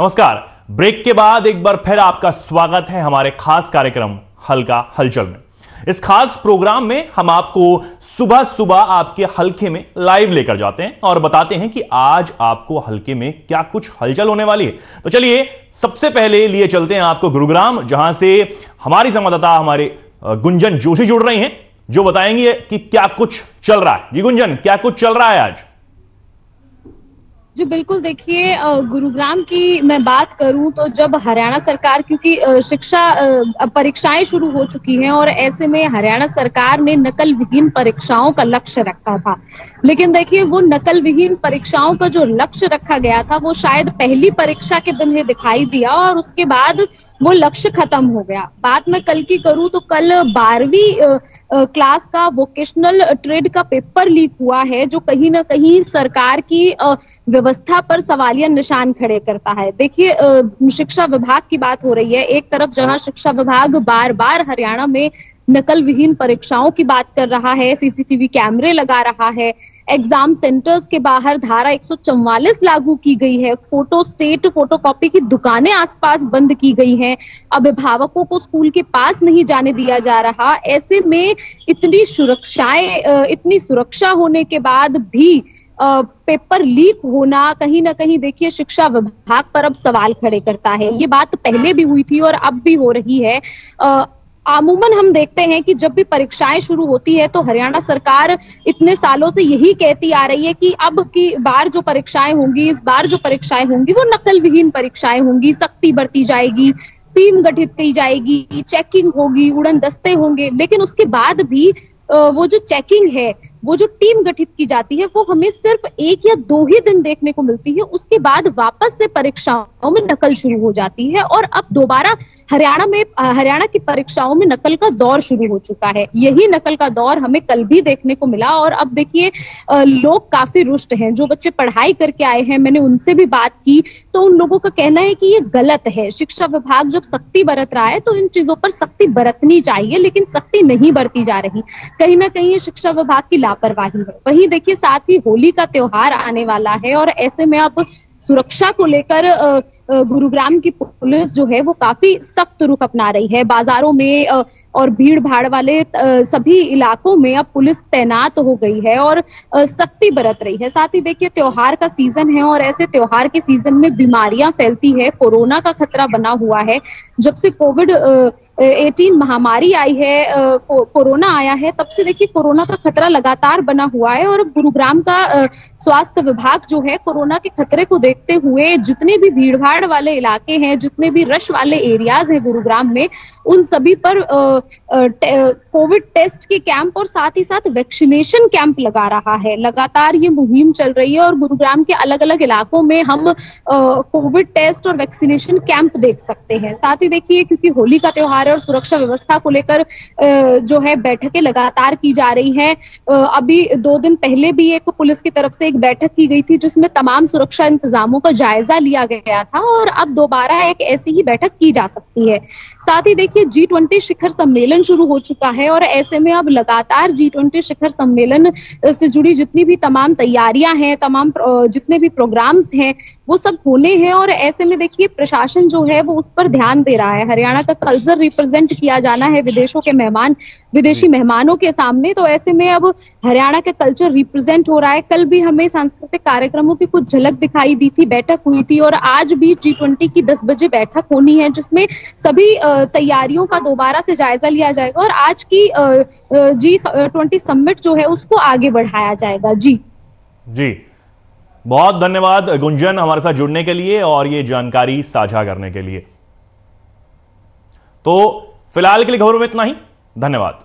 नमस्कार, ब्रेक के बाद एक बार फिर आपका स्वागत है हमारे खास कार्यक्रम हल्का हलचल में। इस खास प्रोग्राम में हम आपको सुबह सुबह आपके हल्के में लाइव लेकर जाते हैं और बताते हैं कि आज आपको हल्के में क्या कुछ हलचल होने वाली है। तो चलिए सबसे पहले लिए चलते हैं आपको गुरुग्राम, जहां से हमारी संवाददाता हमारे गुंजन जोशी जुड़ रही हैं, जो बताएंगे कि क्या कुछ चल रहा है। जी गुंजन, क्या कुछ चल रहा है आज? जी बिल्कुल, देखिए गुरुग्राम की मैं बात करूं तो जब हरियाणा सरकार, क्योंकि शिक्षा परीक्षाएं शुरू हो चुकी हैं और ऐसे में हरियाणा सरकार ने नकल विहीन परीक्षाओं का लक्ष्य रखा था, लेकिन देखिए वो नकल विहीन परीक्षाओं का जो लक्ष्य रखा गया था वो शायद पहली परीक्षा के दिन ही दिखाई दिया और उसके बाद वो लक्ष्य खत्म हो गया। बात मैं कल की करूं तो कल 12वीं क्लास का वोकेशनल ट्रेड का पेपर लीक हुआ है, जो कहीं ना कहीं सरकार की व्यवस्था पर सवालिया निशान खड़े करता है। देखिए शिक्षा विभाग की बात हो रही है, एक तरफ जहां शिक्षा विभाग बार बार हरियाणा में नकल विहीन परीक्षाओं की बात कर रहा है, सीसीटीवी कैमरे लगा रहा है, एग्जाम सेंटर्स के बाहर धारा 144 लागू की गई है, फोटोकॉपी की दुकानें आसपास बंद की गई हैं, अभिभावकों को स्कूल के पास नहीं जाने दिया जा रहा। ऐसे में इतनी सुरक्षा होने के बाद भी पेपर लीक होना कहीं ना कहीं देखिए शिक्षा विभाग पर अब सवाल खड़े करता है। ये बात पहले भी हुई थी और अब भी हो रही है। आमूमन हम देखते हैं कि जब भी परीक्षाएं शुरू होती है तो हरियाणा सरकार इतने सालों से यही कहती आ रही है कि अब की बार जो परीक्षाएं होंगी, इस बार जो परीक्षाएं होंगी वो नकल विहीन परीक्षाएं होंगी, सख्ती बरती जाएगी, टीम गठित की जाएगी, चेकिंग होगी, उड़न दस्ते होंगे, लेकिन उसके बाद भी वो जो चेकिंग है, वो जो टीम गठित की जाती है, वो हमें सिर्फ 1 या 2 ही दिन देखने को मिलती है। उसके बाद वापस से परीक्षाओं में नकल शुरू हो जाती है और अब दोबारा हरियाणा की परीक्षाओं में नकल का दौर शुरू हो चुका है। यही नकल का दौर हमें कल भी देखने को मिला और अब देखिए लोग काफी रुष्ट हैं। जो बच्चे पढ़ाई करके आए हैं, मैंने उनसे भी बात की तो उन लोगों का कहना है कि ये गलत है, शिक्षा विभाग जब सख्ती बरत रहा है तो इन चीजों पर सख्ती बरतनी चाहिए, लेकिन सख्ती नहीं बरती जा रही। कहीं ना कहीं ये शिक्षा विभाग की लापरवाही है। वहीं देखिए साथ ही होली का त्योहार आने वाला है और ऐसे में अब सुरक्षा को लेकर गुरुग्राम की पुलिस जो है वो काफी सख्त रुख अपना रही है। बाजारों में और भीड़ भाड़ वाले सभी इलाकों में अब पुलिस तैनात हो गई है और सख्ती बरत रही है। साथ ही देखिए त्योहार का सीजन है और ऐसे त्योहार के सीजन में बीमारियां फैलती है, कोरोना का खतरा बना हुआ है। जब से कोविड-19 महामारी आई है, कोरोना आया है, तब से देखिए कोरोना का खतरा लगातार बना हुआ है और गुरुग्राम का स्वास्थ्य विभाग जो है कोरोना के खतरे को देखते हुए जितने भी भीड़ भाड़ वाले इलाके हैं, जितने भी रश वाले एरियाज हैं गुरुग्राम में, उन सभी पर कोविड टेस्ट के कैंप और साथ ही साथ वैक्सीनेशन कैंप लगा रहा है। लगातार ये मुहिम चल रही है और गुरुग्राम के अलग अलग इलाकों में हम कोविड टेस्ट और वैक्सीनेशन कैंप देख सकते हैं। साथ ही देखिए क्योंकि होली का त्योहार है और सुरक्षा व्यवस्था को लेकर जो है बैठकें लगातार की जा रही हैं। अभी 2 दिन पहले भी एक पुलिस की तरफ से एक बैठक की गई थी जिसमें तमाम सुरक्षा इंतजामों का जायजा लिया गया था और अब दोबारा एक ऐसी ही बैठक की जा सकती है। साथ ही देखिए G20 शिखर सम्मेलन शुरू हो चुका है और ऐसे में अब लगातार G20 शिखर सम्मेलन से जुड़ी जितनी भी तमाम तैयारियां हैं, तमाम जितने भी प्रोग्राम्स हैं वो सब होने हैं और ऐसे में देखिए प्रशासन जो है वो उस पर ध्यान दे रहा है। हरियाणा का कल्चर रिप्रेजेंट किया जाना है विदेशों के विदेशी मेहमानों के सामने, तो ऐसे में अब हरियाणा का कल्चर रिप्रेजेंट हो रहा है। कल भी हमें सांस्कृतिक कार्यक्रमों की कुछ झलक दिखाई दी थी, बैठक हुई थी और आज भी G20 की 10 बजे बैठक होनी है जिसमें सभी तैयारियों का दोबारा से जायजा लिया जाएगा और आज की G20 समिट जो है उसको आगे बढ़ाया जाएगा। जी बहुत धन्यवाद गुंजन हमारे साथ जुड़ने के लिए और ये जानकारी साझा करने के लिए। तो फिलहाल के लिए खबरों में इतना ही, धन्यवाद।